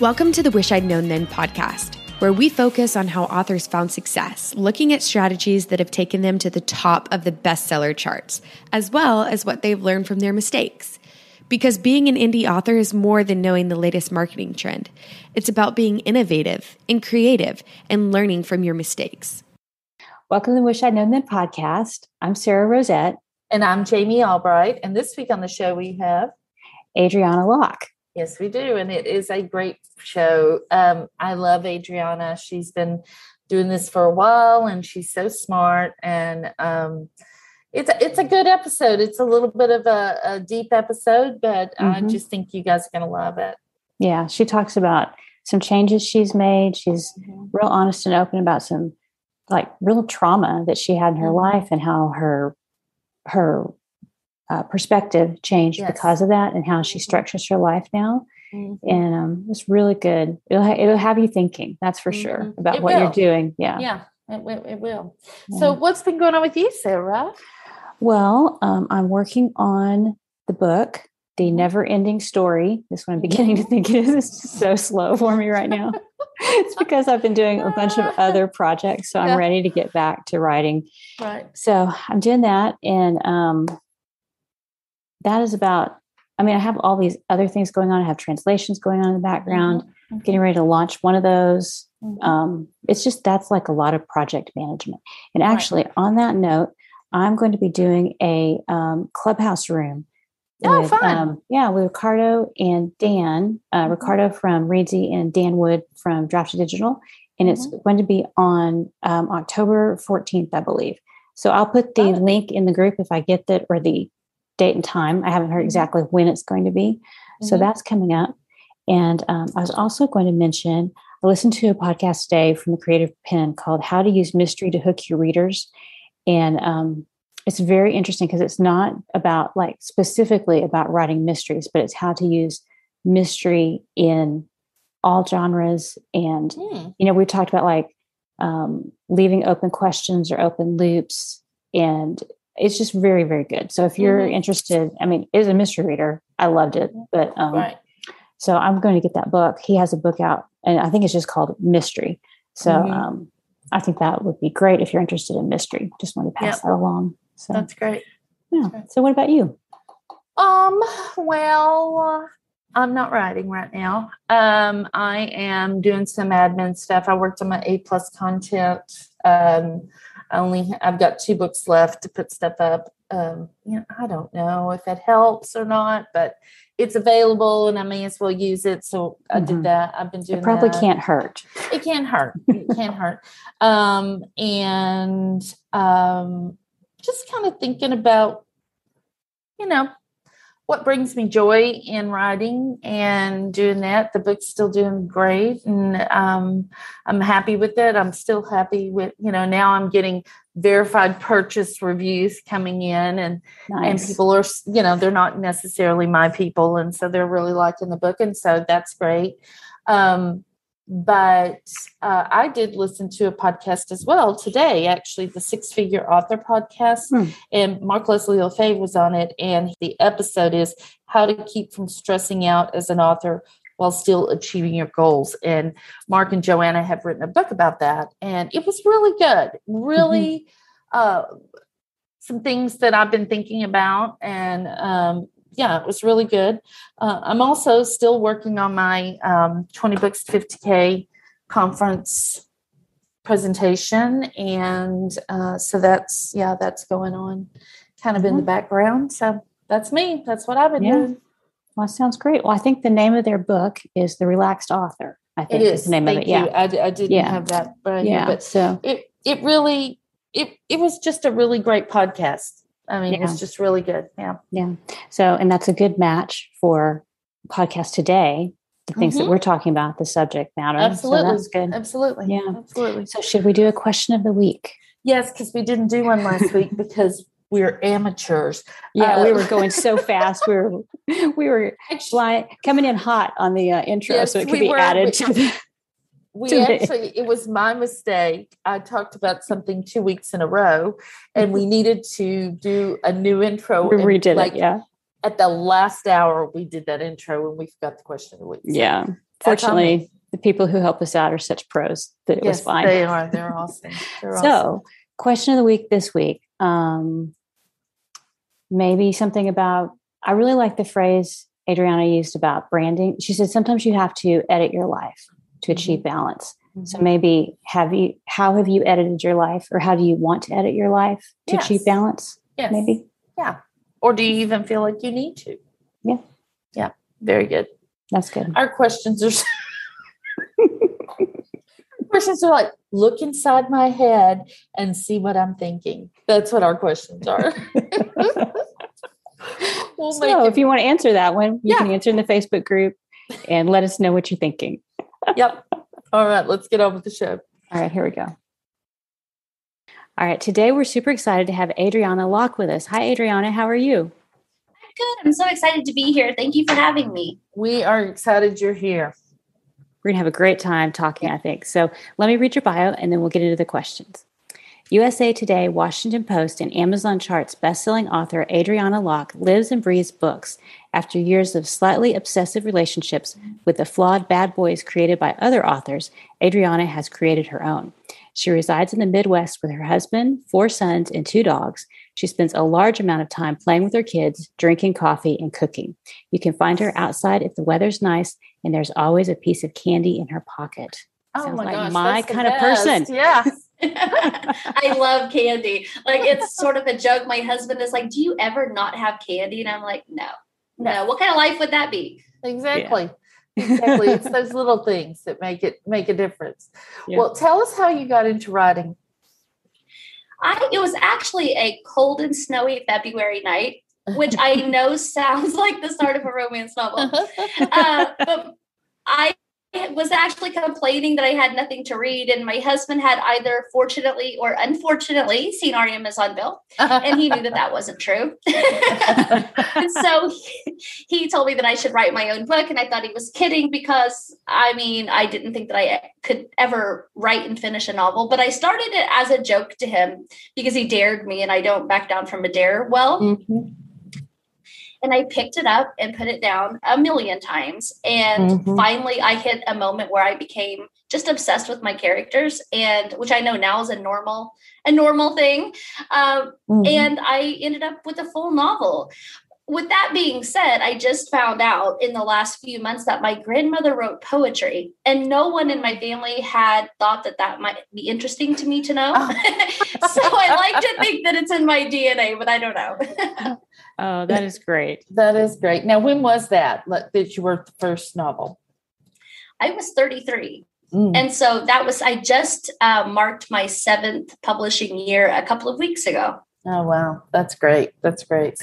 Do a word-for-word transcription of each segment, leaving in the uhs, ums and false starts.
Welcome to the Wish I'd Known Then podcast, where we focus on how authors found success, looking at strategies that have taken them to the top of the bestseller charts, as well as what they've learned from their mistakes. Because being an indie author is more than knowing the latest marketing trend. It's about being innovative and creative and learning from your mistakes. Welcome to the Wish I'd Known Then podcast. I'm Sarah Rosette. And I'm Jamie Albright. And this week on the show, we have Adriana Locke. Yes, we do. And it is a great show. Um, I love Adriana. She's been doing this for a while and she's so smart. And um, it's, a, it's a good episode. It's a little bit of a, a deep episode, but mm-hmm. I just think you guys are going to love it. Yeah. She talks about some changes she's made. She's mm-hmm. real honest and open about some like real trauma that she had in her mm-hmm. life and how her, her, Uh, perspective changed yes. because of that and how she mm-hmm. structures her life now. Mm-hmm. And um, it's really good. It'll, ha- it'll have you thinking, that's for mm-hmm. sure, about it what will. You're doing. Yeah. Yeah, it, it will. Yeah. So what's been going on with you, Sarah? Well, um, I'm working on the book, The Never Ending Story. This one I'm beginning to think it is. It's just so slow for me right now. It's because I've been doing a bunch of other projects. So yeah. I'm ready to get back to writing. Right. So I'm doing that. And, um, that is about, I mean, I have all these other things going on. I have translations going on in the background, mm-hmm. getting ready to launch one of those. Mm-hmm. Um, it's just, that's like a lot of project management. And actually right. on that note, I'm going to be doing a um, Clubhouse room. Oh, with, fun. Um, yeah. With Ricardo and Dan, uh, mm-hmm. Ricardo from Reedsy and Dan Wood from Draft two Digital. And it's mm-hmm. going to be on um, October fourteenth, I believe. So I'll put the oh. link in the group if I get that, or the date and time. I haven't heard exactly when it's going to be. Mm-hmm. So that's coming up. And um, I was also going to mention, I listened to a podcast today from The Creative Penn called How to Use Mystery to Hook Your Readers. And um, it's very interesting because it's not about like specifically about writing mysteries, but it's how to use mystery in all genres. And, mm. you know, we talked about like um, leaving open questions or open loops, and it's just very, very good. So if you're mm-hmm. interested, I mean, as a mystery reader, I loved it, but, um, right. so I'm going to get that book. He has a book out and I think it's just called Mystery. So, mm-hmm. um, I think that would be great if you're interested in mystery. Just want to pass yep. that along. So that's great. Yeah. That's great. So what about you? Um, well, I'm not writing right now. Um, I am doing some admin stuff. I worked on my A plus content, um, Only I've got two books left to put stuff up. Um, you know, I don't know if it helps or not, but it's available and I may as well use it. So mm-hmm. I did that. I've been doing that. It probably that. can't hurt. It can't hurt. It can't hurt. Um, and um, just kind of thinking about, you know, what brings me joy in writing and doing that. The book's still doing great and um, I'm happy with it. I'm still happy with, you know, now I'm getting verified purchase reviews coming in and, nice. And people are, you know, they're not necessarily my people. And so they're really liking the book. And so that's great. Um, but uh, I did listen to a podcast as well today, actually, the Six Figure Author podcast, mm. and Mark Leslie Lefebvre was on it. And the episode is how to keep from stressing out as an author while still achieving your goals. And Mark and Joanna have written a book about that. And it was really good, really mm-hmm. uh, some things that I've been thinking about. And um yeah, it was really good. Uh, I'm also still working on my um, twenty books to fifty K conference presentation. And uh, so that's, yeah, that's going on kind of mm-hmm. in the background. So that's me. That's what I've been yeah. doing. Well, that sounds great. Well, I think the name of their book is The Relaxed Author. I think it is, is the name Thank of it. Yeah. You. I, d- I didn't yeah. have that. Right yeah. But so it, it really, it, it was just a really great podcast. I mean, yeah. it's just really good. Yeah. Yeah. So, and that's a good match for podcast today. The things mm-hmm. that we're talking about, the subject matter. Absolutely. So that's good. Absolutely. Yeah. Absolutely. So should we do a question of the week? Yes. Cause we didn't do one last week because we're amateurs. Yeah. Uh, we were going so fast. We were, we were flying, coming in hot on the uh, intro. Yes, so it could we be were, added we, to the, We actually, it was my mistake. I talked about something two weeks in a row and we needed to do a new intro. We redid like, it, yeah. At the last hour, we did that intro and we forgot the question of the week. So yeah. Fortunately, the people who help us out are such pros that it yes, was fine. They are. They're awesome. They're so, awesome. Question of the week this week. Um, maybe something about, I really like the phrase Adriana used about branding. She said, sometimes you have to edit your life to achieve balance. Mm-hmm. So maybe have you, how have you edited your life, or how do you want to edit your life to yes. achieve balance? Yes. Maybe. Yeah. Or do you even feel like you need to? Yeah. Yeah. Very good. That's good. Our questions are questions are like, look inside my head and see what I'm thinking. That's what our questions are. we'll so make if you want to answer that one, you yeah. can answer in the Facebook group and let us know what you're thinking. Yep. All right. Let's get on with the show. All right. Here we go. All right. Today, we're super excited to have Adriana Locke with us. Hi, Adriana. How are you? I'm good. I'm so excited to be here. Thank you for having me. We are excited you're here. We're going to have a great time talking, I think. So let me read your bio, and then we'll get into the questions. U S A Today, Washington Post, and Amazon Charts bestselling author Adriana Locke lives and breathes books after years of slightly obsessive relationships with the flawed bad boys created by other authors. Adriana has created her own. She resides in the Midwest with her husband, four sons, and two dogs. She spends a large amount of time playing with her kids, drinking coffee, and cooking. You can find her outside if the weather's nice, and there's always a piece of candy in her pocket. Oh, sounds my like gosh, my kind of person. Yeah. I love candy. Like, it's sort of a joke. My husband is like, do you ever not have candy? And I'm like, no, no. What kind of life would that be? Exactly. Yeah. Exactly. It's those little things that make it make a difference. Yeah. Well, tell us how you got into writing. I it was actually a cold and snowy February night, which I know sounds like the start of a romance novel. Uh, but I was actually complaining that I had nothing to read, and my husband had either fortunately or unfortunately seen our Amazon bill, and he knew that that wasn't true. And so he, he told me that I should write my own book, and I thought he was kidding because, I mean, I didn't think that I could ever write and finish a novel, but I started it as a joke to him because he dared me, and I don't back down from a dare well. Mm-hmm. And I picked it up and put it down a million times. And mm-hmm. finally, I hit a moment where I became just obsessed with my characters, and which I know now is a normal, a normal thing. Um, mm-hmm. And I ended up with a full novel. With that being said, I just found out in the last few months that my grandmother wrote poetry, and no one in my family had thought that that might be interesting to me to know. Oh. So I like to think that it's in my D N A, but I don't know. Oh, that is great. That is great. Now, when was that, that you wrote the first novel? I was thirty-three. Mm. And so that was, I just uh, marked my seventh publishing year a couple of weeks ago. Oh, wow. That's great. That's great.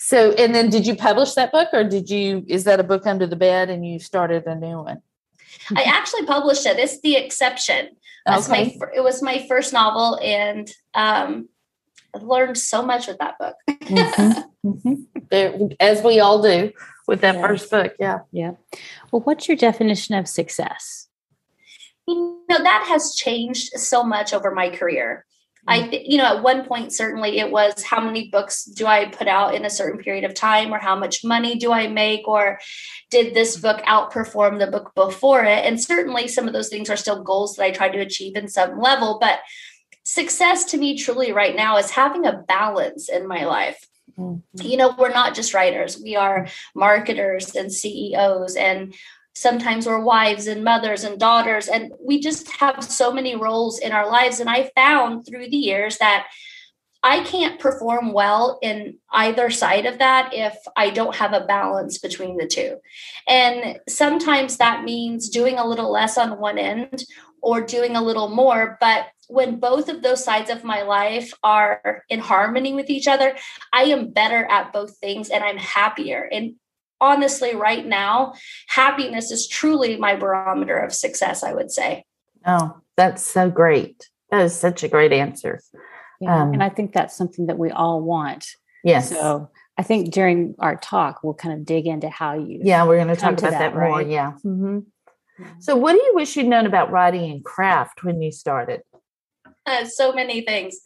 So, and then did you publish that book, or did you, is that a book under the bed and you started a new one? I actually published it. It's The Exception. That's okay. my, it was my first novel, and um, I learned so much with that book. Mm-hmm. Mm-hmm. As we all do with that yes. first book. Yeah. Yeah. Well, what's your definition of success? You know, that has changed so much over my career. Mm-hmm. I, th- you know, at one point, certainly it was how many books do I put out in a certain period of time, or how much money do I make, or did this book outperform the book before it? And certainly some of those things are still goals that I try to achieve in some level. But success to me truly right now is having a balance in my life. Mm-hmm. You know, we're not just writers. We are marketers and C E Os, and sometimes we're wives and mothers and daughters. And we just have so many roles in our lives. And I found through the years that I can't perform well in either side of that if I don't have a balance between the two. And sometimes that means doing a little less on one end or doing a little more. But when both of those sides of my life are in harmony with each other, I am better at both things, and I'm happier. And honestly, right now, happiness is truly my barometer of success, I would say. Oh, that's so great. That is such a great answer. Yeah, um, and I think that's something that we all want. Yes. So I think during our talk, we'll kind of dig into how you. Yeah, we're going to talk about that, that more. Right? Yeah. Mm-hmm. So what do you wish you'd known about writing and craft when you started? so many things.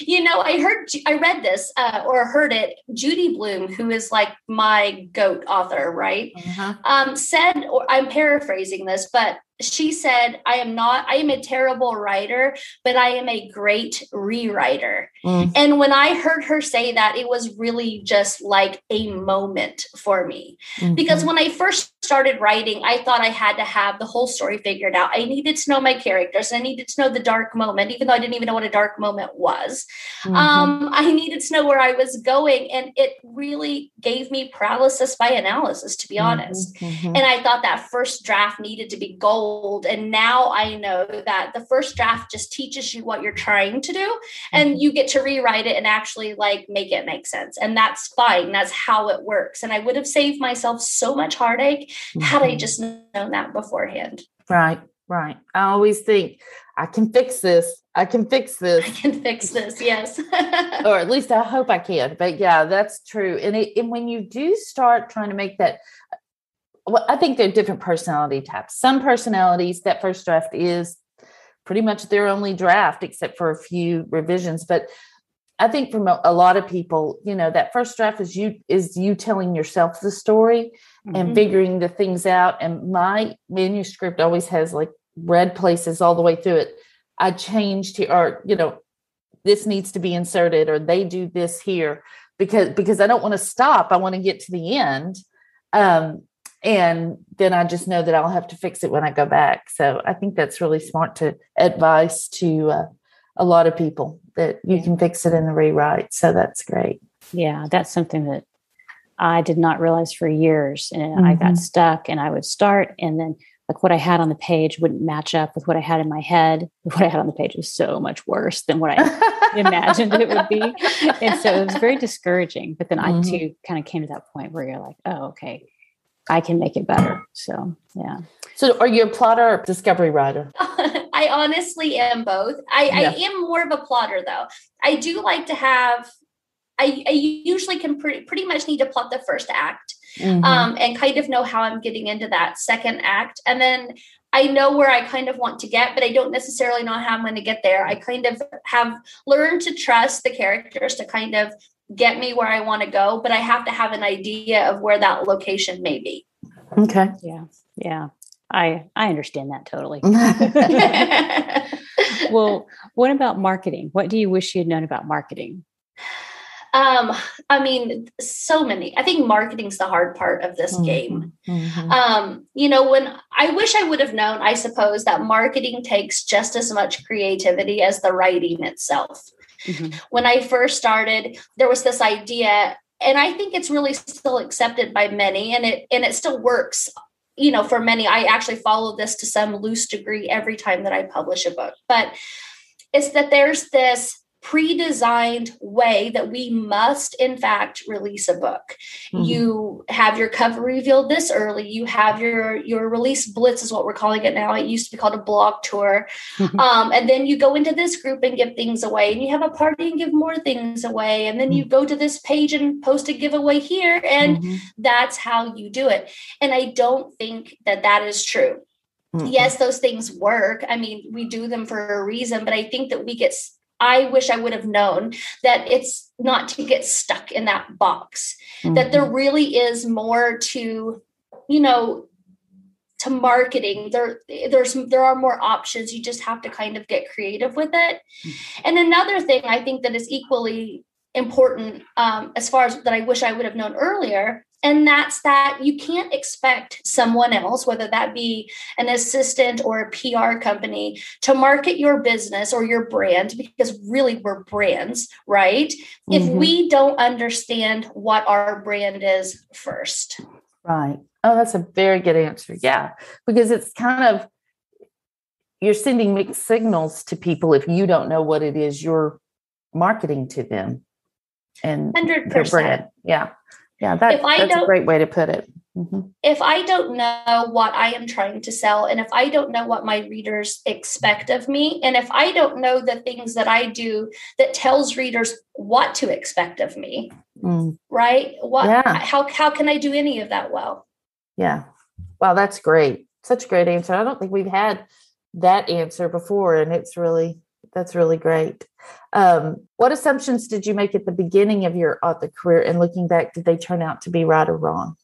You know, I heard, I read this uh, or heard it. Judy Blume, who is like my GOAT author, right? Uh-huh. Um, said, or I'm paraphrasing this, but she said, I am not, I am a terrible writer, but I am a great rewriter. Mm. And when I heard her say that, it was really just like a moment for me. Mm-hmm. Because when I first started writing, I thought I had to have the whole story figured out. I needed to know my characters. I needed to know the dark moment, even though I didn't even know what a dark moment was. Mm-hmm. Um, I needed to know where I was going. And it really gave me paralysis by analysis, to be honest. Mm-hmm. And I thought that first draft needed to be gold. And now I know that the first draft just teaches you what you're trying to do, and you get to rewrite it and actually like make it make sense. And that's fine. That's how it works. And I would have saved myself so much heartache had I just known that beforehand. Right, right. I always think I can fix this. I can fix this. I can fix this. Yes. Or at least I hope I can. But yeah, that's true. And, it, and when you do start trying to make that, well, I think they're different personality types. Some personalities, that first draft is pretty much their only draft, except for a few revisions. But I think from a, a lot of people, you know, that first draft is you is you telling yourself the story, mm-hmm. and figuring the things out. And my manuscript always has like red places all the way through it. I changed here, or, you know, this needs to be inserted, or they do this here, because because I don't want to stop. I want to get to the end. Um, And then I just know that I'll have to fix it when I go back. So I think that's really smart to advice to uh, a lot of people, that you can fix it in the rewrite. So that's great. Yeah, that's something that I did not realize for years. And mm-hmm. I got stuck, and I would start, and then like what I had on the page wouldn't match up with what I had in my head. What I had on the page was so much worse than what I imagined it would be. And so it was very discouraging. But then mm-hmm. I too kind of came to that point where you're like, oh, okay, I can make it better. So, yeah. So are you a plotter or discovery writer? I honestly am both. I, yeah. I am more of a plotter, though. I do like to have, I, I usually can pre- pretty much need to plot the first act, mm-hmm. um, and kind of know how I'm getting into that second act. And then I know where I kind of want to get, but I don't necessarily know how I'm going to get there. I kind of have learned to trust the characters to kind of get me where I want to go, but I have to have an idea of where that location may be. Okay. Yeah. Yeah. I, I understand that totally. Well, what about marketing? What do you wish you had known about marketing? Um, I mean, so many. I think marketing's the hard part of this mm-hmm. game. Mm-hmm. Um, you know, when I wish I would have known, I suppose, that marketing takes just as much creativity as the writing itself. Mm-hmm. When I first started, there was this idea, and I think it's really still accepted by many, and it and it still works, you know, for many. I actually follow this to some loose degree every time that I publish a book, but it's that there's this pre-designed way that we must, in fact, release a book. Mm-hmm. You have your cover revealed this early. You have your, your release blitz is what we're calling it now. It used to be called a blog tour. Mm-hmm. Um, and then you go into this group and give things away, and you have a party and give more things away. And then mm-hmm. you go to this page and post a giveaway here. And mm-hmm. that's how you do it. And I don't think that that is true. Mm-hmm. Yes, those things work. I mean, we do them for a reason, but I think that we get I wish I would have known that it's not to get stuck in that box, mm-hmm. that there really is more to, you know, to marketing. There, there's, there are more options. You just have to kind of get creative with it. Mm-hmm. And another thing I think that is equally important, um, as far as that I wish I would have known earlier, and that's that you can't expect someone else, whether that be an assistant or a P R company, to market your business or your brand, because really we're brands, right? Mm-hmm. If we don't understand what our brand is first. Right. Oh, that's a very good answer. Yeah. Because it's kind of, you're sending mixed signals to people if you don't know what it is you're marketing to them and one hundred percent. Their brand. Yeah. Yeah, that, that's a great way to put it. Mm-hmm. If I don't know what I am trying to sell, and if I don't know what my readers expect of me, and if I don't know the things that I do that tells readers what to expect of me, mm. right? What? Yeah. How how can I do any of that well? Yeah. Wow, that's great. Such a great answer. I don't think we've had that answer before, and it's really, that's really great. Um, what assumptions did you make at the beginning of your author career? And looking back, did they turn out to be right or wrong?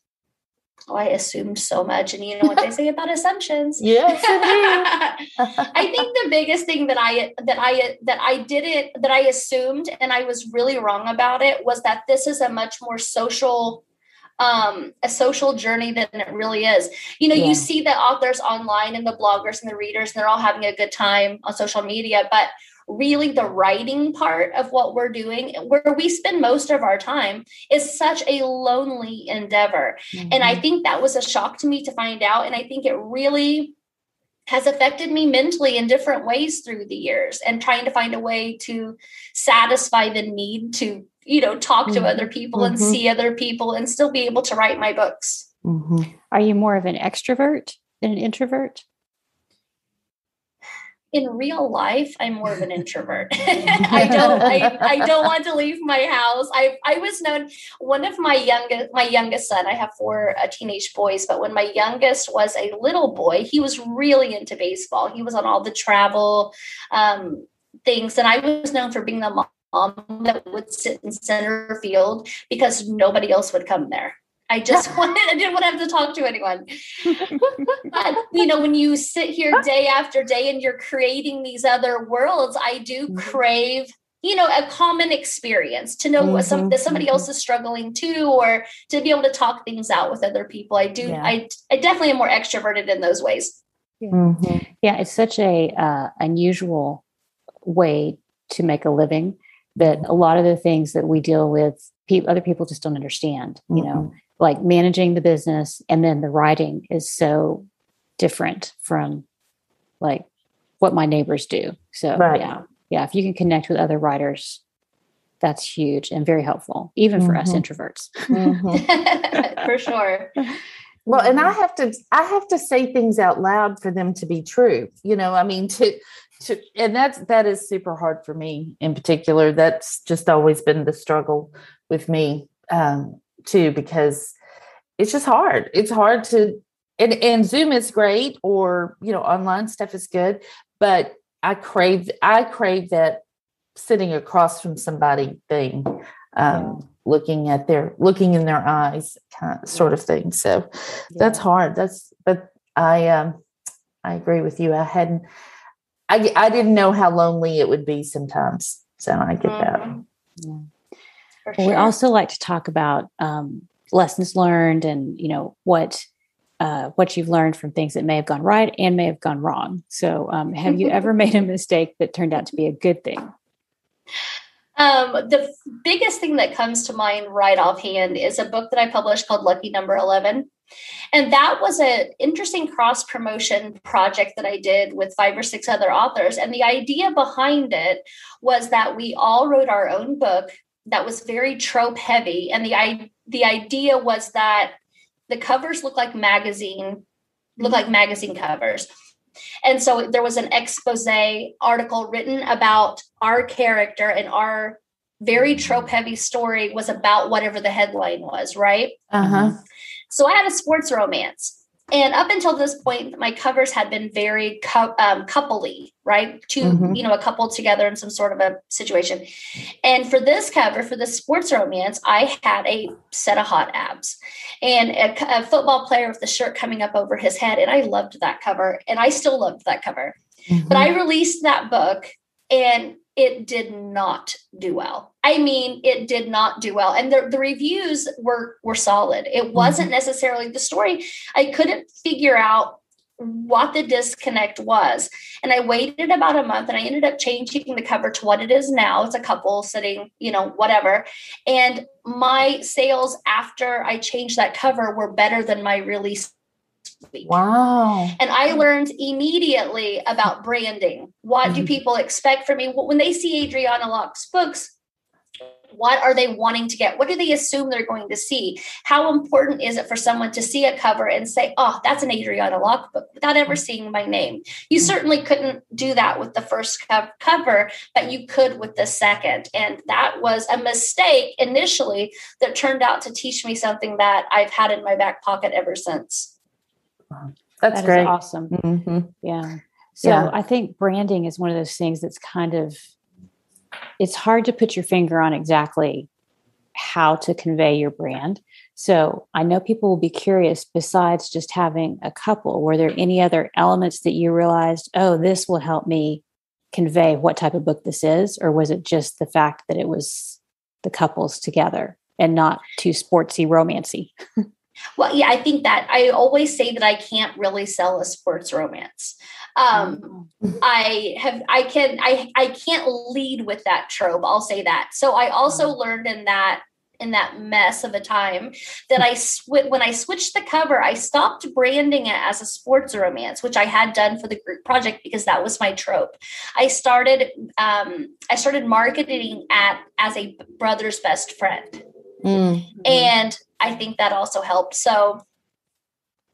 Oh, I assumed so much. And you know what they say about assumptions. Yes, it is. I think the biggest thing that I, that I, that I did it, that I assumed, and I was really wrong about it, was that this is a much more social, um, a social journey than it really is. You know, yeah. You see the authors online and the bloggers and the readers, and they're all having a good time on social media, but really the writing part of what we're doing, where we spend most of our time, is such a lonely endeavor. Mm-hmm. And I think that was a shock to me to find out. And I think it really has affected me mentally in different ways through the years, and trying to find a way to satisfy the need to, you know, talk mm-hmm. to other people mm-hmm. and see other people and still be able to write my books. Mm-hmm. Are you more of an extrovert than an introvert? In real life, I'm more of an introvert. I don't, I, I don't want to leave my house. I, I was known, one of my youngest, my youngest son, I have four uh, teenage boys, but when my youngest was a little boy, he was really into baseball. He was on all the travel um, things. And I was known for being the mom that would sit in center field because nobody else would come there. I just wanted, I didn't want to have to talk to anyone. But, you know, when you sit here day after day and you're creating these other worlds, I do crave, you know, a common experience, to know mm-hmm. what some, that somebody else is struggling too, or to be able to talk things out with other people. I do. Yeah. I, I definitely am more extroverted in those ways. Yeah. Mm-hmm. Yeah, it's such a uh, unusual way to make a living, that a lot of the things that we deal with, pe- other people just don't understand, you mm-hmm. know. Like managing the business and then the writing is so different from like what my neighbors do. So right. yeah, yeah. If you can connect with other writers, that's huge and very helpful, even mm-hmm. for us introverts. Mm-hmm. For sure. Well, and I have to, I have to say things out loud for them to be true. You know, I mean, to, to, and that's, that is super hard for me in particular. That's just always been the struggle with me. Um, too, because it's just hard. It's hard to, and, and Zoom is great, or, you know, online stuff is good, but I crave, I crave that sitting across from somebody thing, um, yeah. looking at their, looking in their eyes kind of, sort of thing. So yeah. that's hard. That's, but I, um, I agree with you. I hadn't, I, I didn't know how lonely it would be sometimes. So I get mm-hmm. that. Yeah. Well, we also like to talk about um, lessons learned, and you know what uh, what you've learned from things that may have gone right and may have gone wrong. So, um, have you ever made a mistake that turned out to be a good thing? Um, the biggest thing that comes to mind right offhand is a book that I published called Lucky Number eleven. And that was an interesting cross-promotion project that I did with five or six other authors. And the idea behind it was that we all wrote our own book that was very trope heavy. And the, the idea was that the covers look like magazine, look like magazine covers. And so there was an exposé article written about our character, and our very trope heavy story was about whatever the headline was, right? Uh-huh. So I had a sports romance. And up until this point, my covers had been very um, coupley, right? Two, mm-hmm. you know, a couple together in some sort of a situation. And for this cover, for the sports romance, I had a set of hot abs and a, a football player with the shirt coming up over his head. And I loved that cover, and I still loved that cover. Mm-hmm. But I released that book, and it did not do well. I mean, it did not do well. And the, the reviews were, were solid. It wasn't necessarily the story. I couldn't figure out what the disconnect was. And I waited about a month, and I ended up changing the cover to what it is now. It's a couple sitting, you know, whatever. And my sales after I changed that cover were better than my release week. Wow. And I learned immediately about branding. What mm-hmm. do people expect from me? When they see Adriana Locke's books, what are they wanting to get? What do they assume they're going to see? How important is it for someone to see a cover and say, oh, that's an Adriana Locke book, without ever seeing my name? You certainly couldn't do that with the first cover, but you could with the second. And that was a mistake initially that turned out to teach me something that I've had in my back pocket ever since. That's that great. Awesome. Mm-hmm. Yeah. So yeah. I think branding is one of those things that's kind of, it's hard to put your finger on exactly how to convey your brand. So I know people will be curious, besides just having a couple, were there any other elements that you realized, oh, this will help me convey what type of book this is? Or was it just the fact that it was the couples together and not too sportsy romancy? Well, yeah, I think that I always say that I can't really sell a sports romance. Um, I have, I can, I, I can't lead with that trope. I'll say that. So I also learned in that, in that mess of a time that I, sw- when I switched the cover, I stopped branding it as a sports romance, which I had done for the group project because that was my trope. I started, um, I started marketing at, as a brother's best friend. Mm-hmm. And I think that also helped. So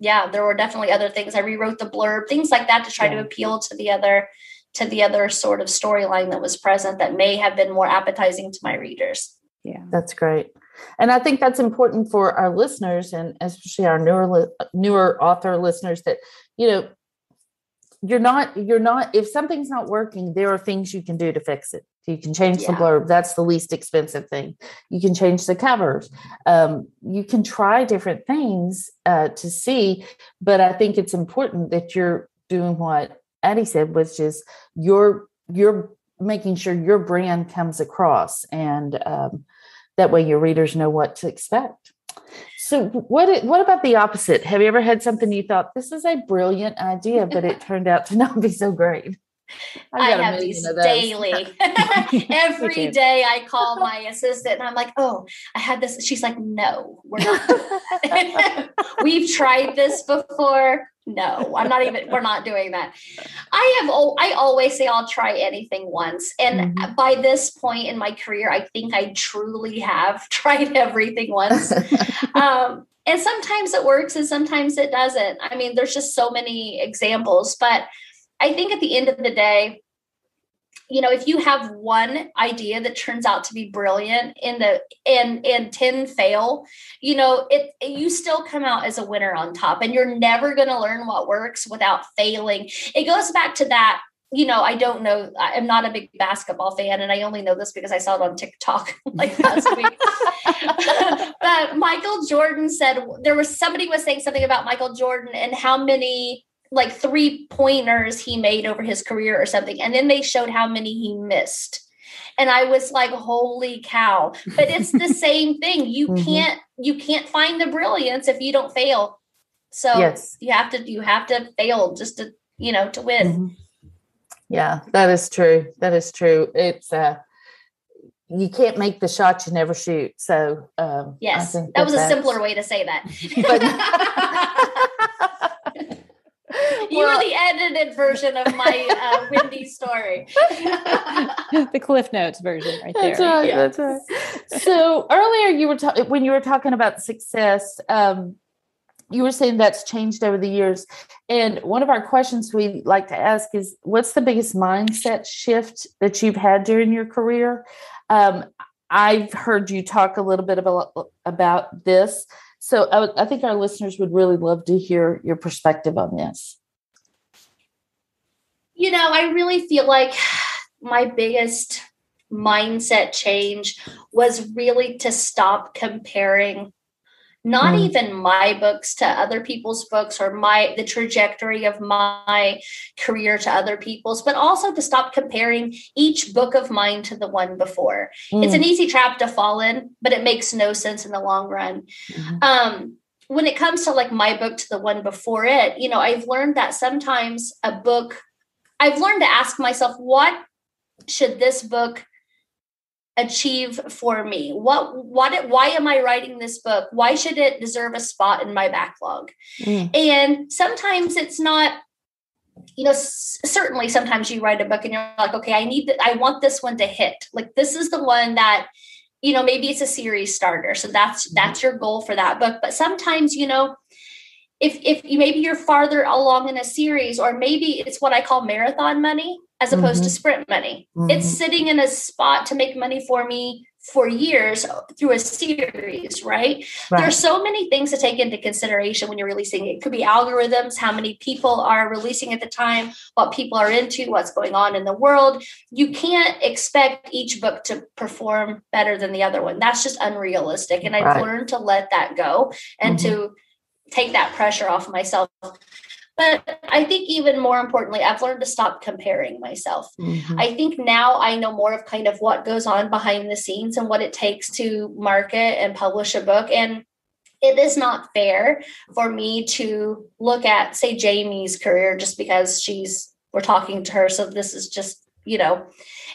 yeah, there were definitely other things. I rewrote the blurb, things like that to try yeah. to appeal to the other, to the other sort of storyline that was present that may have been more appetizing to my readers. Yeah, that's great. And I think that's important for our listeners, and especially our newer, newer author listeners, that, you know, you're not, you're not, if something's not working, there are things you can do to fix it. You can change yeah. the blurb. That's the least expensive thing. You can change the covers. Um, you can try different things uh, to see, but I think it's important that you're doing what Addie said, which is you're, you're making sure your brand comes across, and um, that way your readers know what to expect. So what what about the opposite? Have you ever had something you thought, this is a brilliant idea, but it turned out to not be so great? I have these daily. Every day I call my assistant and I'm like, oh, I had this. She's like, no, we're not doing that. We've tried this before. No, I'm not even, we're not doing that. I have, I always say I'll try anything once. And mm-hmm. by this point in my career, I think I truly have tried everything once. um, and sometimes it works and sometimes it doesn't. I mean, there's just so many examples, but I think at the end of the day, you know, if you have one idea that turns out to be brilliant in the and and ten fail, you know, it, it you still come out as a winner on top, and you're never going to learn what works without failing. It goes back to that, you know, I don't know. I'm not a big basketball fan, and I only know this because I saw it on TikTok like last week. But Michael Jordan said there was somebody was saying something about Michael Jordan and how many like three pointers he made over his career or something. And then they showed how many he missed. And I was like, holy cow, but it's the same thing. You mm-hmm. can't, you can't find the brilliance if you don't fail. So yes. you have to, you have to fail just to, you know, to win. Mm-hmm. Yeah, that is true. That is true. It's uh you can't make the shot you never shoot. So um, yes, that, that was a simpler way to say that. But- You well, were the edited version of my uh, windy story. The Cliff Notes version right there. That's right. Yeah. That's right. So earlier you were ta- when you were talking about success, um, you were saying that's changed over the years. And one of our questions we like to ask is, what's the biggest mindset shift that you've had during your career? Um, I've heard you talk a little bit about, about this. So I, w- I think our listeners would really love to hear your perspective on this. You know, I really feel like my biggest mindset change was really to stop comparing not mm. even my books to other people's books, or my the trajectory of my career to other people's, but also to stop comparing each book of mine to the one before. Mm. It's an easy trap to fall in, but it makes no sense in the long run. Mm-hmm. Um, when it comes to like my book to the one before it, you know, I've learned that sometimes a book, I've learned to ask myself, what should this book achieve for me? What, what, why am I writing this book? Why should it deserve a spot in my backlog? Mm. And sometimes it's not, you know, s- certainly sometimes you write a book and you're like, okay, I need that. I want this one to hit. Like, this is the one that, you know, maybe it's a series starter. So that's, mm. that's your goal for that book. But sometimes, you know, if, if you, maybe you're farther along in a series, or maybe it's what I call marathon money, as opposed mm-hmm. to sprint money. Mm-hmm. It's sitting in a spot to make money for me for years through a series, right? right? There are so many things to take into consideration when you're releasing. It could be algorithms, how many people are releasing at the time, what people are into, what's going on in the world. You can't expect each book to perform better than the other one. That's just unrealistic. And I've right. learned to let that go and mm-hmm. to take that pressure off myself. But I think even more importantly, I've learned to stop comparing myself. Mm-hmm. I think now I know more of kind of what goes on behind the scenes and what it takes to market and publish a book. And it is not fair for me to look at, say, Jamie's career just because she's, we're talking to her. So this is just, you know,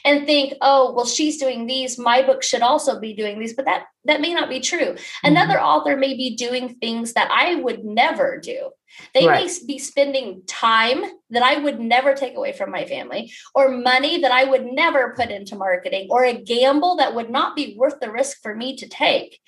and think, oh, well, she's doing these. My book should also be doing these, but that, that may not be true. Mm-hmm. Another author may be doing things that I would never do. They right. may be spending time that I would never take away from my family, or money that I would never put into marketing, or a gamble that would not be worth the risk for me to take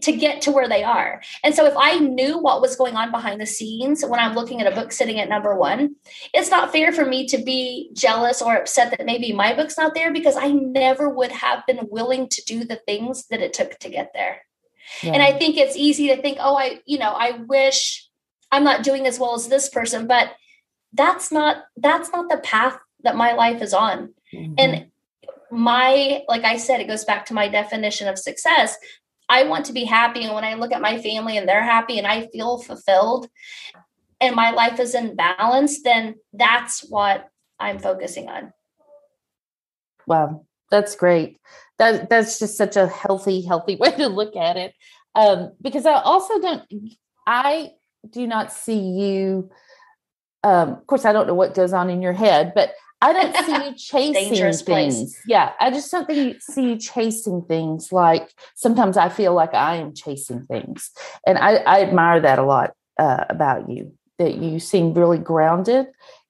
to get to where they are. And so if I knew what was going on behind the scenes when I'm looking at a book sitting at number one, it's not fair for me to be jealous or upset that maybe my book's not there, because I never would have been willing to do the things that it took to get there. Yeah. And I think it's easy to think, oh, I, you know, I wish I'm not doing as well as this person, but that's not, that's not the path that my life is on. Mm-hmm. And my, like I said, it goes back to my definition of success. I want to be happy. And when I look at my family and they're happy and I feel fulfilled and my life is in balance, then that's what I'm focusing on. Wow. That's great. That that's just such a healthy, healthy way to look at it. Um, because I also don't, I do not see you. Um, of course, I don't know what goes on in your head, but I don't see you chasing dangerous things. Place. Yeah. I just don't think you see you chasing things. Like sometimes I feel like I am chasing things. And I, I admire that a lot uh, about you, that you seem really grounded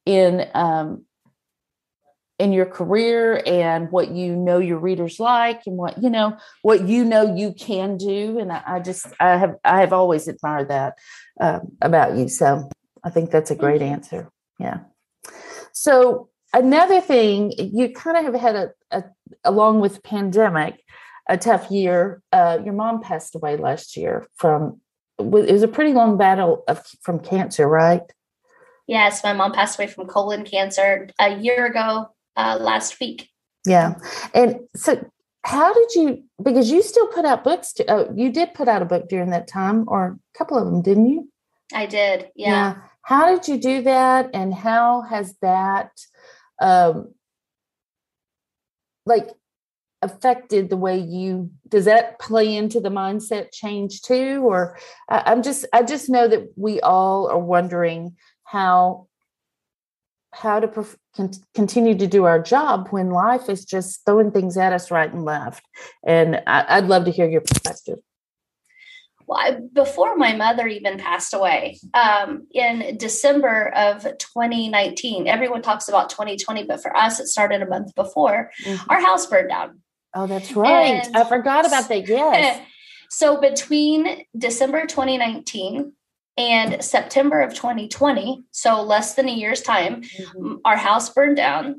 in, um, in your career and what, you know, your readers like and what, you know, what, you know, you can do. And I, I just, I have, I have always admired that um, about you. So I think that's a great answer. Yeah. So, another thing, you kind of have had, a, a along with pandemic, a tough year. Uh, your mom passed away last year from, it was a pretty long battle of from cancer, right? Yes, my mom passed away from colon cancer a year ago, uh, last week. Yeah. And so how did you, because you still put out books, to, oh, you did put out a book during that time, or a couple of them, didn't you? I did, yeah. yeah. How did you do that, and how has that um, like affected the way you, does that play into the mindset change too? Or I, I'm just, I just know that we all are wondering how, how to perf- con- continue to do our job when life is just throwing things at us right and left. And I, I'd love to hear your perspective. Well, I, before my mother even passed away, um, in December of twenty nineteen, everyone talks about twenty twenty, but for us, it started a month before. Mm-hmm. Our house burned down. Oh, that's right. And I forgot about that. Yes. So between December twenty nineteen and September of twenty twenty, so less than a year's time, mm-hmm. our house burned down.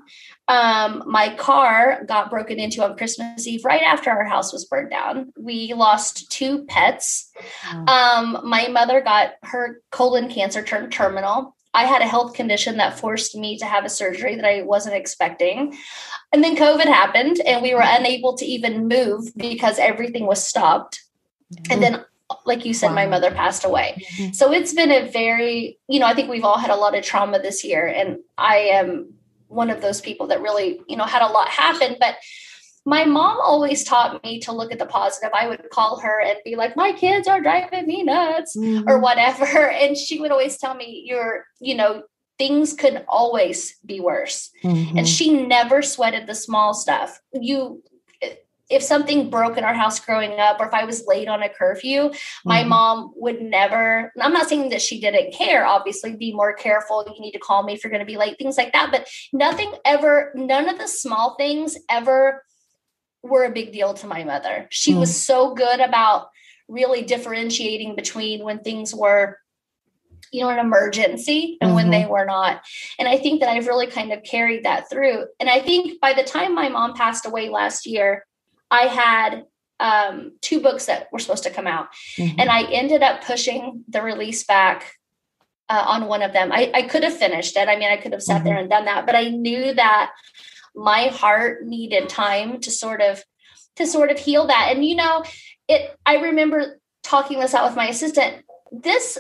Um, my car got broken into on Christmas Eve, right after our house was burned down. We lost two pets. Um, my mother got her colon cancer turned terminal. I had a health condition that forced me to have a surgery that I wasn't expecting. And then COVID happened and we were unable to even move because everything was stopped. Mm-hmm. And then, like you said, wow. my mother passed away. Mm-hmm. So it's been a very, you know, I think we've all had a lot of trauma this year, and I am one of those people that really, you know, had a lot happen. But my mom always taught me to look at the positive. I would call her and be like, my kids are driving me nuts mm-hmm. or whatever. And she would always tell me, you're, you know, things could always be worse. Mm-hmm. And she never sweated the small stuff. You, if something broke in our house growing up, or if I was late on a curfew, my mm-hmm. mom would never, I'm not saying that she didn't care, obviously, be more careful. You need to call me if you're going to be late, things like that. But nothing ever, none of the small things ever were a big deal to my mother. She mm-hmm. was so good about really differentiating between when things were, you know, an emergency and mm-hmm. when they were not. And I think that I've really kind of carried that through. And I think by the time my mom passed away last year, I had um, two books that were supposed to come out. Mm-hmm. And I ended up pushing the release back uh, on one of them. I, I could have finished it. I mean, I could have sat mm-hmm. there and done that, but I knew that my heart needed time to sort of, to sort of heal that. And, you know, it, I remember talking this out with my assistant, this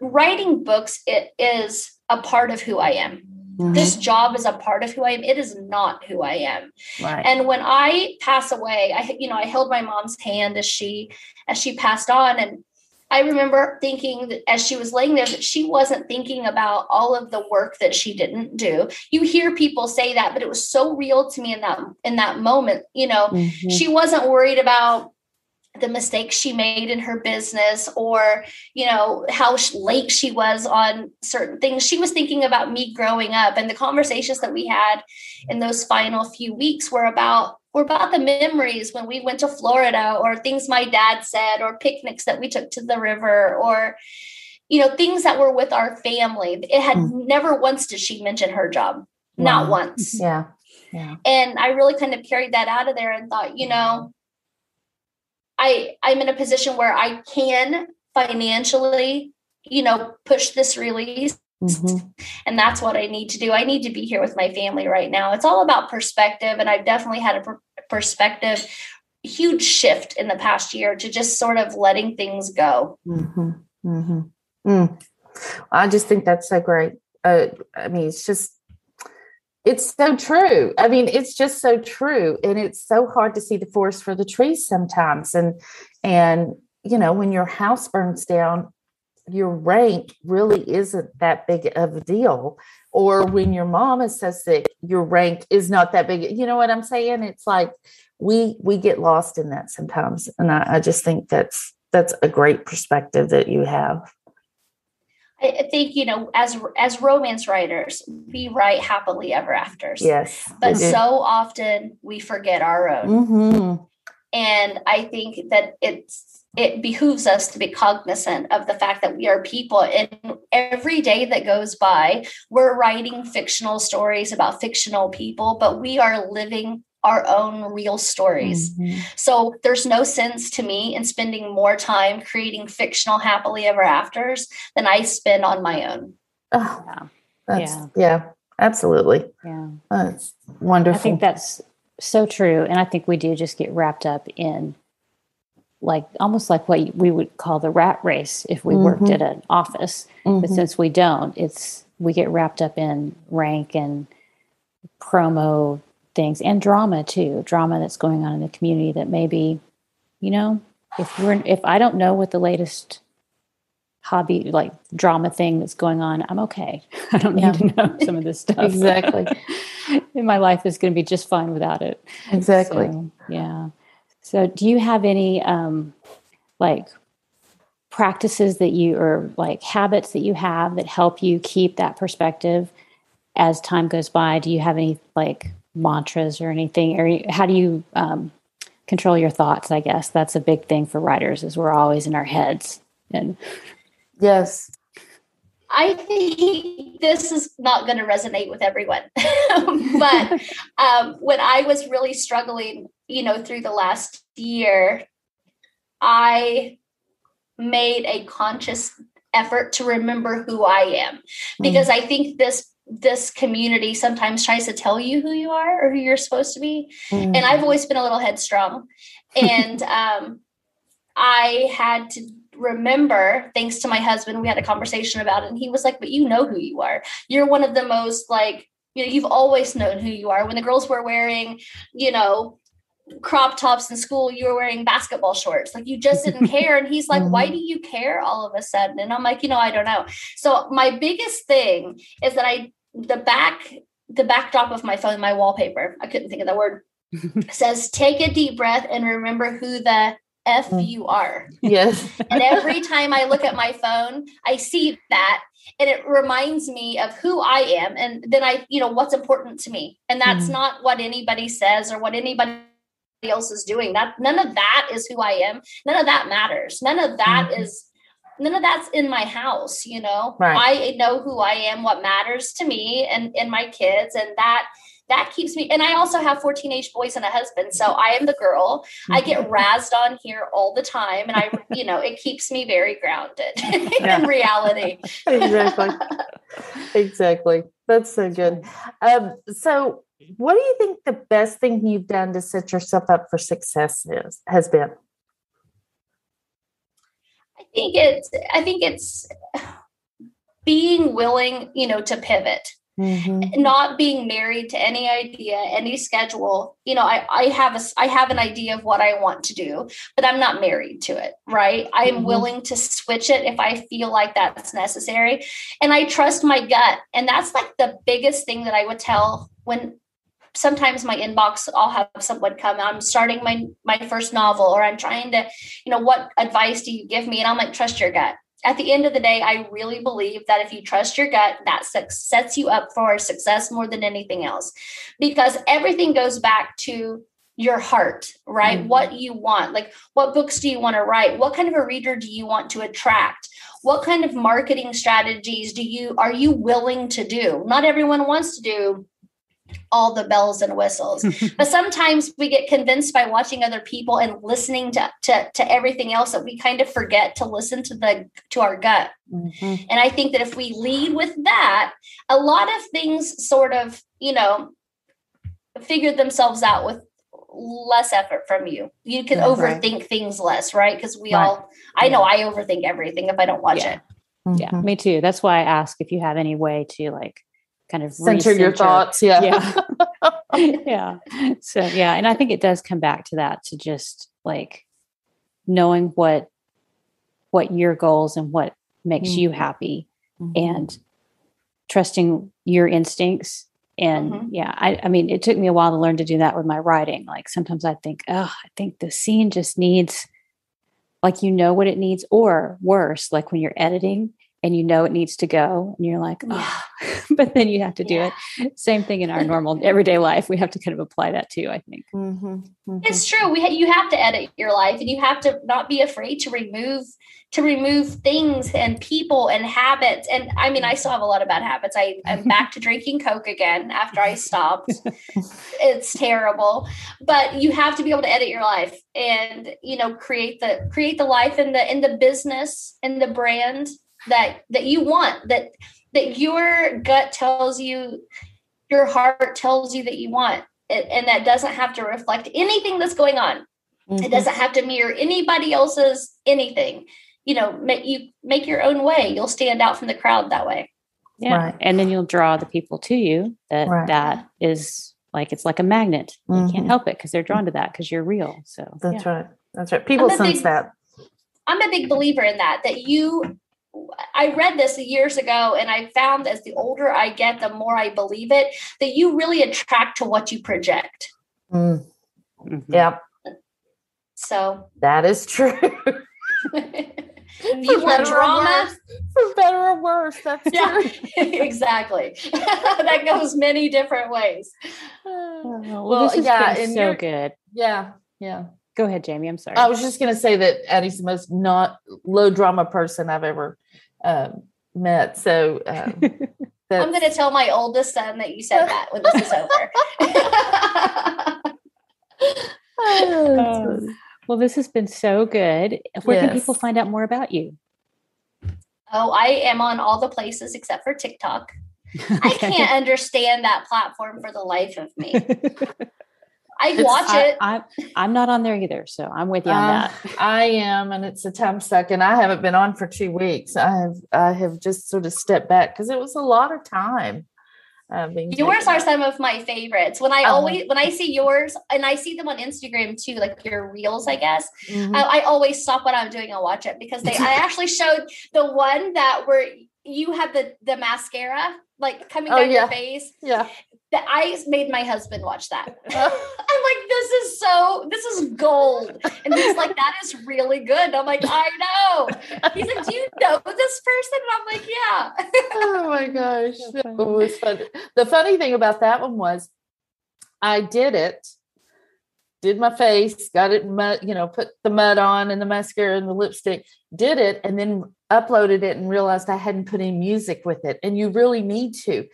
writing books, it is a part of who I am. Mm-hmm. This job is a part of who I am. It is not who I am. Right. And when I pass away, I, you know, I held my mom's hand as she, as she passed on. And I remember thinking that as she was laying there, that she wasn't thinking about all of the work that she didn't do. You hear people say that, but it was so real to me in that, in that moment, you know, mm-hmm. she wasn't worried about the mistakes she made in her business or, you know, how late she was on certain things. She was thinking about me growing up, and the conversations that we had in those final few weeks were about, were about the memories when we went to Florida or things my dad said or picnics that we took to the river or, you know, things that were with our family. It had mm. never once did she mention her job. Wow. Not once. Yeah. Yeah. And I really kind of carried that out of there and thought, you know, I, I'm in a position where I can financially, you know, push this release. Mm-hmm. And that's what I need to do. I need to be here with my family right now. It's all about perspective. And I've definitely had a per- perspective, huge shift in the past year to just sort of letting things go. Mm-hmm. Mm-hmm. Mm. I just think that's so great. Uh, I mean, it's just, it's so true. I mean, it's just so true. And it's so hard to see the forest for the trees sometimes. And, and, you know, when your house burns down, your rank really isn't that big of a deal. Or when your mom is so sick, your rank is not that big. You know what I'm saying? It's like we, we get lost in that sometimes. And I, I just think that's, that's a great perspective that you have. I think, you know, as as romance writers, we write happily ever afters. Yes. But so often we forget our own. Mm-hmm. And I think that it's it behooves us to be cognizant of the fact that we are people. And every day that goes by, we're writing fictional stories about fictional people, but we are living our own real stories. Mm-hmm. So there's no sense to me in spending more time creating fictional happily ever afters than I spend on my own. Oh, yeah. That's, yeah. yeah, absolutely. Yeah. That's wonderful. I think that's so true. And I think we do just get wrapped up in like, almost like what we would call the rat race if we mm-hmm. worked at an office, mm-hmm. but since we don't, it's, we get wrapped up in rank and promo things and drama too, drama that's going on in the community that maybe, you know, if we're, if I don't know what the latest hobby, like drama thing that's going on, I'm okay. I don't yeah. need to know some of this stuff. Exactly. My life is going to be just fine without it. Exactly. So, yeah. So do you have any, um, like practices that you, or like habits that you have that help you keep that perspective as time goes by? Do you have any like mantras or anything, or how do you um, control your thoughts? I guess that's a big thing for writers is we're always in our heads. And yes, I think this is not going to resonate with everyone, but um, when I was really struggling, you know, through the last year, I made a conscious effort to remember who I am, because mm-hmm. I think this this community sometimes tries to tell you who you are or who you're supposed to be. Mm. And I've always been a little headstrong. And um, I had to remember, thanks to my husband, we had a conversation about it. And he was like, but you know who you are. You're one of the most like, you know, you've always known who you are. When the girls were wearing, you know, crop tops in school, you were wearing basketball shorts. Like you just didn't care. And he's like, why do you care all of a sudden? And I'm like, you know, I don't know. So my biggest thing is that I, the back, the backdrop of my phone, my wallpaper, I couldn't think of the word, says, take a deep breath and remember who the F you are. Yes. And every time I look at my phone, I see that. And it reminds me of who I am. And then I, you know, what's important to me. And that's mm-hmm. not what anybody says or what anybody else is doing. That none of that is who I am. None of that matters. None of that mm-hmm. is none of that's in my house, you know. Right. I know who I am, what matters to me and, and my kids, and that that keeps me. And I also have four teenage boys and a husband. So I am the girl. I get razzed on here all the time. And I, you know, it keeps me very grounded in reality. Exactly. Exactly. That's so good. Um, so what do you think the best thing you've done to set yourself up for success is, has been? I think it's, I think it's being willing, you know, to pivot, mm-hmm. not being married to any idea, any schedule. You know, I, I have a, I have an idea of what I want to do, but I'm not married to it. Right. I am mm-hmm. willing to switch it if I feel like that's necessary. And I trust my gut. And that's like the biggest thing that I would tell when sometimes my inbox, I'll have someone come, I'm starting my, my first novel, or I'm trying to, you know, what advice do you give me? And I'm like, trust your gut. At the end of the day, I really believe that if you trust your gut, that sets you up for success more than anything else, because everything goes back to your heart, right? Mm-hmm. What you want, like what books do you want to write? What kind of a reader do you want to attract? What kind of marketing strategies do you, are you willing to do? Not everyone wants to do all the bells and whistles. But sometimes we get convinced by watching other people and listening to, to, to everything else that we kind of forget to listen to the, to our gut. Mm-hmm. And I think that if we lead with that, a lot of things sort of, you know, figure themselves out with less effort from you. You can That's overthink right. things less, right? Because we right. all, I yeah. know I overthink everything if I don't watch yeah. it. Mm-hmm. Yeah, me too. That's why I ask if you have any way to like, kind of center re-center. your thoughts. Yeah. Yeah. yeah. So, yeah. And I think it does come back to that, to just like knowing what, what your goals and what makes mm-hmm. you happy mm-hmm. and trusting your instincts. And mm-hmm. yeah, I, I mean, it took me a while to learn to do that with my writing. Like sometimes I think, oh, I think the scene just needs, like, you know what it needs, or worse, like when you're editing, and you know it needs to go, and you're like, oh, yeah. but then you have to do yeah. it. Same thing in our normal everyday life. We have to kind of apply that too, I think. Mm-hmm. Mm-hmm. It's true. We ha- you have to edit your life, and you have to not be afraid to remove to remove things and people and habits. And I mean, I still have a lot of bad habits. I, I'm back to drinking Coke again after I stopped. It's terrible. But you have to be able to edit your life, and you know, create the create the life and the in the business and the brand that, that you want, that, that your gut tells you, your heart tells you that you want. And, and that doesn't have to reflect anything that's going on. Mm-hmm. It doesn't have to mirror anybody else's anything, you know, make you make your own way. You'll stand out from the crowd that way. Yeah. Right. And then you'll draw the people to you that right. that is like, it's like a magnet. Mm-hmm. You can't help it because they're drawn to that, 'cause you're real. So that's yeah. right. That's right. People sense big, that. I'm a big believer in that, that you, I read this years ago, and I found as the older I get, the more I believe it, that you really attract to what you project. Mm. Mm-hmm. Yeah. So that is true. You want drama? For better or worse. That's yeah, true. Exactly. That goes many different ways. Oh, well, well, this has yeah, been so good. Yeah. Yeah. Go ahead, Jamie. I'm sorry. I was just going to say that Addie's the most not low drama person I've ever um, met. So um, I'm going to tell my oldest son that you said that when this is over. oh, um, well, this has been so good. Where yes. can people find out more about you? Oh, I am on all the places except for TikTok. Okay. I can't understand that platform for the life of me. I watch I, it. I, I'm not on there either. So I'm with you on um, that. I am. And it's a time suck. And I haven't been on for two weeks. I have, I have just sort of stepped back because it was a lot of time. Uh, yours are out. Some of my favorites. When I uh-huh. always, when I see yours, and I see them on Instagram too, like your reels, I guess, mm-hmm. I, I always stop what I'm doing and watch it because they, I actually showed the one that were, you had the, the mascara like coming oh, down yeah. your face. Yeah. That I made my husband watch that. I'm like, this is so, this is gold. And he's like, that is really good. And I'm like, I know. He's like, do you know this person? And I'm like, yeah. Oh my gosh. That was funny. The funny thing about that one was I did it, did my face, got it, you know, put the mud on and the mascara and the lipstick, did it, and then uploaded it and realized I hadn't put in music with it. And you really need to.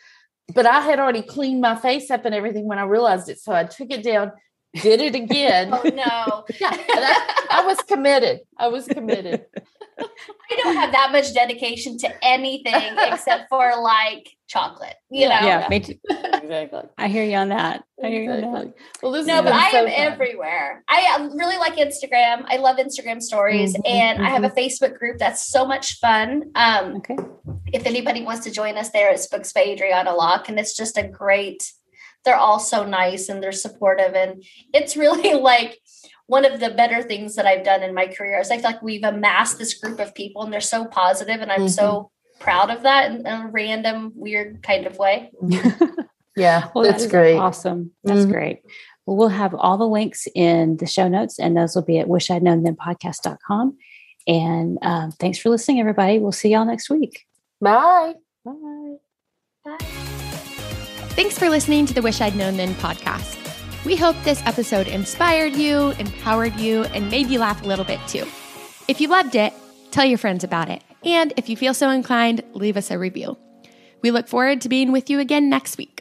but I had already cleaned my face up and everything when I realized it. So I took it down, did it again. Oh, no. Yeah, I, I was committed. I was committed. I don't have that much dedication to anything except for like chocolate, you yeah, know? Yeah, me too. Exactly. I hear you on that. I hear exactly. you on that. Well, this no, but so I am fun. everywhere. I really like Instagram. I love Instagram stories. Mm-hmm, and mm-hmm. I have a Facebook group that's so much fun. Um, okay. If anybody wants to join us there, it's Books by Adriana Locke. And it's just a great, they're all so nice and they're supportive. And it's really like one of the better things that I've done in my career is I feel like we've amassed this group of people and they're so positive, and I'm mm-hmm. so proud of that in a random, weird kind of way. Yeah. Well, that's that great. Awesome. That's mm-hmm. great. Well, we'll have all the links in the show notes, and those will be at wish I'd known then podcast dot com. And um, thanks for listening, everybody. We'll see y'all next week. Bye. Bye. Bye. Thanks for listening to the Wish I'd Known Then podcast. We hope this episode inspired you, empowered you, and made you laugh a little bit too. If you loved it, tell your friends about it. And if you feel so inclined, leave us a review. We look forward to being with you again next week.